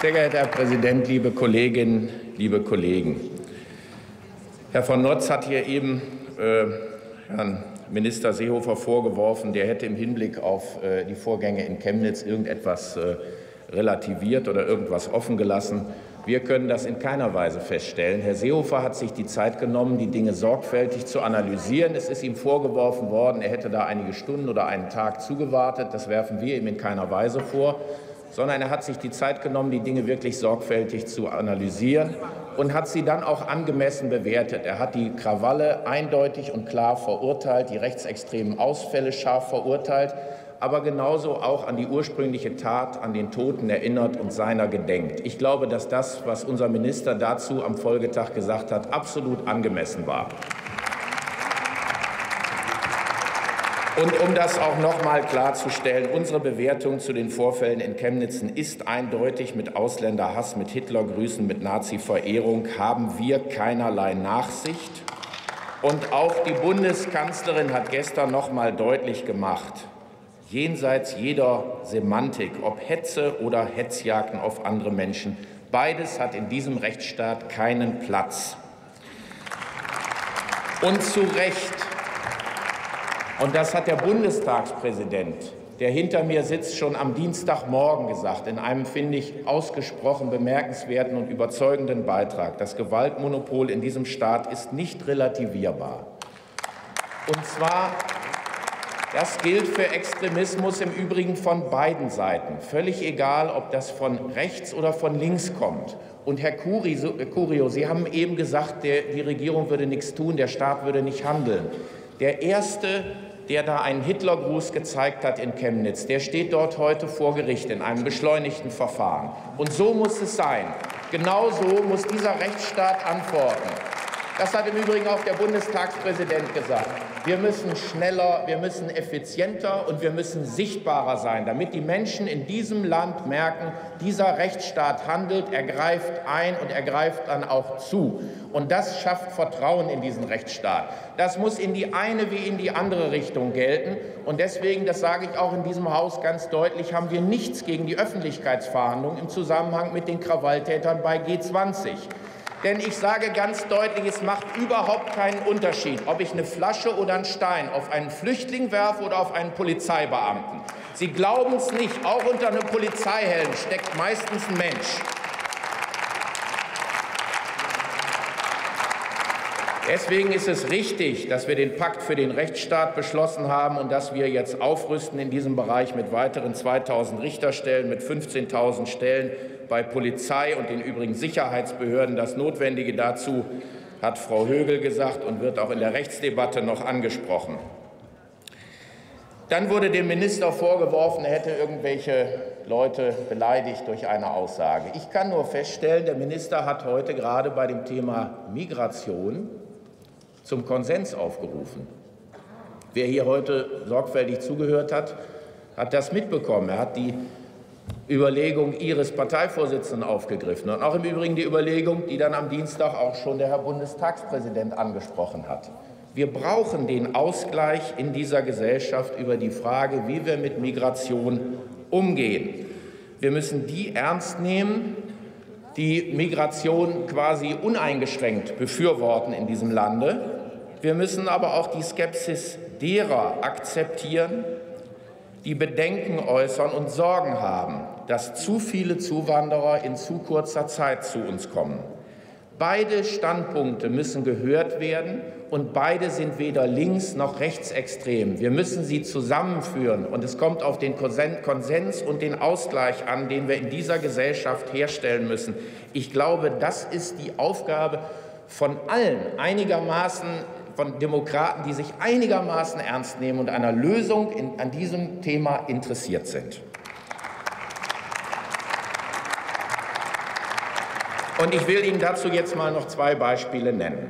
Sehr geehrter Herr Präsident, liebe Kolleginnen, liebe Kollegen! Herr von Notz hat hier eben Herrn Minister Seehofer vorgeworfen, der hätte im Hinblick auf die Vorgänge in Chemnitz irgendetwas relativiert oder irgendwas offen gelassen. Wir können das in keiner Weise feststellen. Herr Seehofer hat sich die Zeit genommen, die Dinge sorgfältig zu analysieren. Es ist ihm vorgeworfen worden, er hätte da einige Stunden oder einen Tag zugewartet. Das werfen wir ihm in keiner Weise vor, sondern er hat sich die Zeit genommen, die Dinge wirklich sorgfältig zu analysieren und hat sie dann auch angemessen bewertet. Er hat die Krawalle eindeutig und klar verurteilt, die rechtsextremen Ausfälle scharf verurteilt, aber genauso auch an die ursprüngliche Tat, an den Toten erinnert und seiner gedenkt. Ich glaube, dass das, was unser Minister dazu am Folgetag gesagt hat, absolut angemessen war. Und um das auch noch mal klarzustellen, unsere Bewertung zu den Vorfällen in Chemnitz ist eindeutig: Mit Ausländerhass, mit Hitlergrüßen, mit Nazi-Verehrung haben wir keinerlei Nachsicht. Und auch die Bundeskanzlerin hat gestern noch mal deutlich gemacht, jenseits jeder Semantik, ob Hetze oder Hetzjagden auf andere Menschen, beides hat in diesem Rechtsstaat keinen Platz. Und zu Recht. Und das hat der Bundestagspräsident, der hinter mir sitzt, schon am Dienstagmorgen gesagt, in einem, finde ich, ausgesprochen bemerkenswerten und überzeugenden Beitrag. Das Gewaltmonopol in diesem Staat ist nicht relativierbar. Und zwar, das gilt für Extremismus im Übrigen von beiden Seiten, völlig egal, ob das von rechts oder von links kommt. Und Herr Kurio, Sie haben eben gesagt, die Regierung würde nichts tun, der Staat würde nicht handeln. Der Erste, der da einen Hitlergruß gezeigt hat in Chemnitz, der steht dort heute vor Gericht in einem beschleunigten Verfahren. Und so muss es sein. Genau so muss dieser Rechtsstaat antworten. Das hat im Übrigen auch der Bundestagspräsident gesagt. Wir müssen schneller, wir müssen effizienter und wir müssen sichtbarer sein, damit die Menschen in diesem Land merken, dieser Rechtsstaat handelt, er greift ein und er greift dann auch zu. Und das schafft Vertrauen in diesen Rechtsstaat. Das muss in die eine wie in die andere Richtung gelten. Und deswegen, das sage ich auch in diesem Haus ganz deutlich, haben wir nichts gegen die Öffentlichkeitsverhandlungen im Zusammenhang mit den Krawalltätern bei G20. Denn ich sage ganz deutlich, es macht überhaupt keinen Unterschied, ob ich eine Flasche oder einen Stein auf einen Flüchtling werfe oder auf einen Polizeibeamten. Sie glauben es nicht, auch unter einem Polizeihelm steckt meistens ein Mensch. Deswegen ist es richtig, dass wir den Pakt für den Rechtsstaat beschlossen haben und dass wir jetzt aufrüsten in diesem Bereich mit weiteren 2.000 Richterstellen, mit 15.000 Stellen bei Polizei und den übrigen Sicherheitsbehörden. Das Notwendige dazu hat Frau Högel gesagt und wird auch in der Rechtsdebatte noch angesprochen. Dann wurde dem Minister vorgeworfen, er hätte irgendwelche Leute beleidigt durch eine Aussage. Ich kann nur feststellen, der Minister hat heute gerade bei dem Thema Migration zum Konsens aufgerufen. Wer hier heute sorgfältig zugehört hat, hat das mitbekommen. Er hat die Überlegung Ihres Parteivorsitzenden aufgegriffen und auch im Übrigen die Überlegung, die dann am Dienstag auch schon der Herr Bundestagspräsident angesprochen hat. Wir brauchen den Ausgleich in dieser Gesellschaft über die Frage, wie wir mit Migration umgehen. Wir müssen die ernst nehmen, die Migration quasi uneingeschränkt befürworten in diesem Lande. Wir müssen aber auch die Skepsis derer akzeptieren, die Bedenken äußern und Sorgen haben, dass zu viele Zuwanderer in zu kurzer Zeit zu uns kommen. Beide Standpunkte müssen gehört werden und beide sind weder links noch rechtsextrem. Wir müssen sie zusammenführen und es kommt auf den Konsens und den Ausgleich an, den wir in dieser Gesellschaft herstellen müssen. Ich glaube, das ist die Aufgabe von allen, von Demokraten, die sich einigermaßen ernst nehmen und einer Lösung an diesem Thema interessiert sind. Und ich will Ihnen dazu jetzt mal noch zwei Beispiele nennen.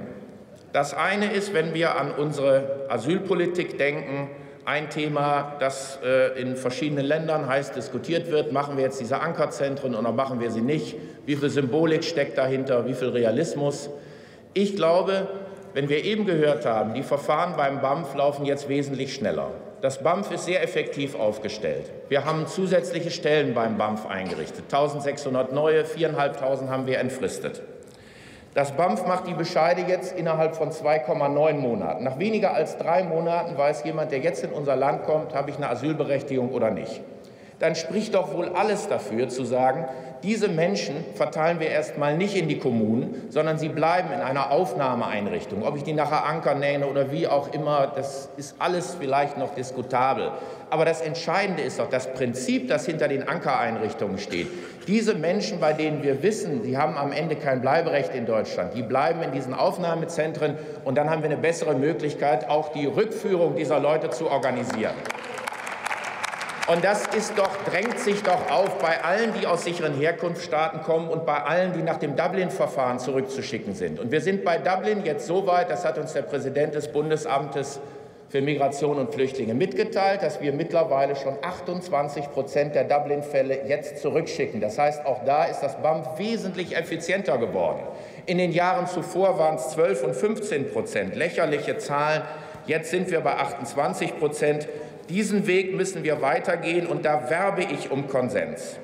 Das eine ist, wenn wir an unsere Asylpolitik denken, ein Thema, das in verschiedenen Ländern heiß diskutiert wird. Machen wir jetzt diese Ankerzentren oder machen wir sie nicht? Wie viel Symbolik steckt dahinter? Wie viel Realismus? Ich glaube, wenn wir eben gehört haben, die Verfahren beim BAMF laufen jetzt wesentlich schneller. Das BAMF ist sehr effektiv aufgestellt. Wir haben zusätzliche Stellen beim BAMF eingerichtet. 1.600 neue, 4.500 haben wir entfristet. Das BAMF macht die Bescheide jetzt innerhalb von 2,9 Monaten. Nach weniger als 3 Monaten weiß jemand, der jetzt in unser Land kommt, habe ich eine Asylberechtigung oder nicht. Dann spricht doch wohl alles dafür, zu sagen, diese Menschen verteilen wir erstmal nicht in die Kommunen, sondern sie bleiben in einer Aufnahmeeinrichtung. Ob ich die nachher Anker nenne oder wie auch immer, das ist alles vielleicht noch diskutabel. Aber das Entscheidende ist doch das Prinzip, das hinter den Ankereinrichtungen steht. Diese Menschen, bei denen wir wissen, sie haben am Ende kein Bleiberecht in Deutschland, die bleiben in diesen Aufnahmezentren, und dann haben wir eine bessere Möglichkeit, auch die Rückführung dieser Leute zu organisieren. Und das ist doch, drängt sich doch auf bei allen, die aus sicheren Herkunftsstaaten kommen und bei allen, die nach dem Dublin-Verfahren zurückzuschicken sind. Und wir sind bei Dublin jetzt so weit, das hat uns der Präsident des Bundesamtes für Migration und Flüchtlinge mitgeteilt, dass wir mittlerweile schon 28% der Dublin-Fälle jetzt zurückschicken. Das heißt, auch da ist das BAMF wesentlich effizienter geworden. In den Jahren zuvor waren es 12 und 15%, lächerliche Zahlen. Jetzt sind wir bei 28%. Diesen Weg müssen wir weitergehen, und da werbe ich um Konsens.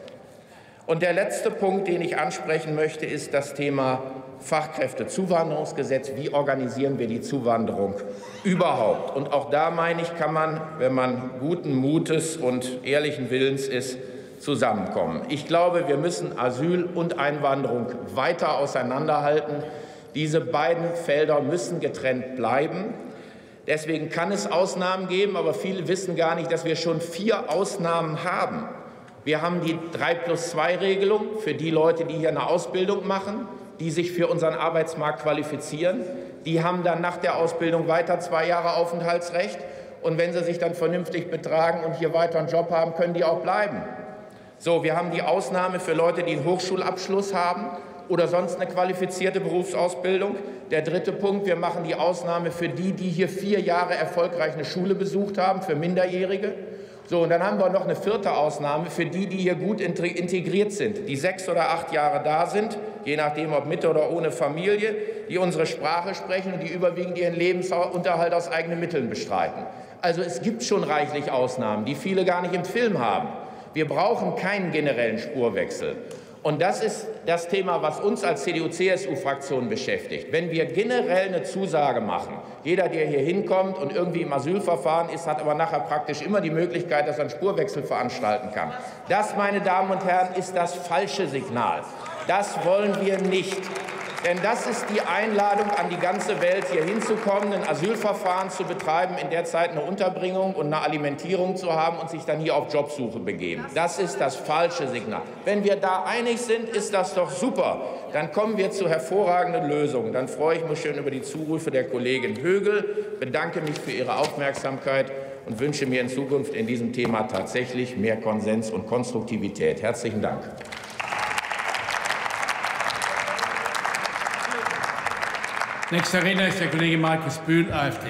Und der letzte Punkt, den ich ansprechen möchte, ist das Thema Fachkräftezuwanderungsgesetz. Wie organisieren wir die Zuwanderung überhaupt? Und auch da, meine ich, kann man, wenn man guten Mutes und ehrlichen Willens ist, zusammenkommen. Ich glaube, wir müssen Asyl und Einwanderung weiter auseinanderhalten. Diese beiden Felder müssen getrennt bleiben. Deswegen kann es Ausnahmen geben, aber viele wissen gar nicht, dass wir schon 4 Ausnahmen haben. Wir haben die 3+2-Regelung für die Leute, die hier eine Ausbildung machen, die sich für unseren Arbeitsmarkt qualifizieren. Die haben dann nach der Ausbildung weiter 2 Jahre Aufenthaltsrecht. Und wenn sie sich dann vernünftig betragen und hier weiter einen Job haben, können die auch bleiben. So, wir haben die Ausnahme für Leute, die einen Hochschulabschluss haben oder sonst eine qualifizierte Berufsausbildung. Der dritte Punkt, wir machen die Ausnahme für die, die hier 4 Jahre erfolgreich eine Schule besucht haben, für Minderjährige. So, und dann haben wir noch eine 4. Ausnahme für die, die hier gut integriert sind, die 6 oder 8 Jahre da sind, je nachdem, ob mit oder ohne Familie, die unsere Sprache sprechen und die überwiegend ihren Lebensunterhalt aus eigenen Mitteln bestreiten. Also es gibt schon reichlich Ausnahmen, die viele gar nicht im Film haben. Wir brauchen keinen generellen Spurwechsel. Und das ist das Thema, was uns als CDU-CSU-Fraktion beschäftigt. Wenn wir generell eine Zusage machen, jeder, der hier hinkommt und irgendwie im Asylverfahren ist, hat aber nachher praktisch immer die Möglichkeit, dass er einen Spurwechsel veranstalten kann. Das, meine Damen und Herren, ist das falsche Signal. Das wollen wir nicht. Denn das ist die Einladung an die ganze Welt, hier hinzukommen, ein Asylverfahren zu betreiben, in der Zeit eine Unterbringung und eine Alimentierung zu haben und sich dann hier auf Jobsuche begeben. Das ist das falsche Signal. Wenn wir da einig sind, ist das doch super. Dann kommen wir zu hervorragenden Lösungen. Dann freue ich mich schön über die Zurufe der Kollegin Högel, bedanke mich für Ihre Aufmerksamkeit und wünsche mir in Zukunft in diesem Thema tatsächlich mehr Konsens und Konstruktivität. Herzlichen Dank. Nächster Redner ist der Kollege Markus Bühler, AfD.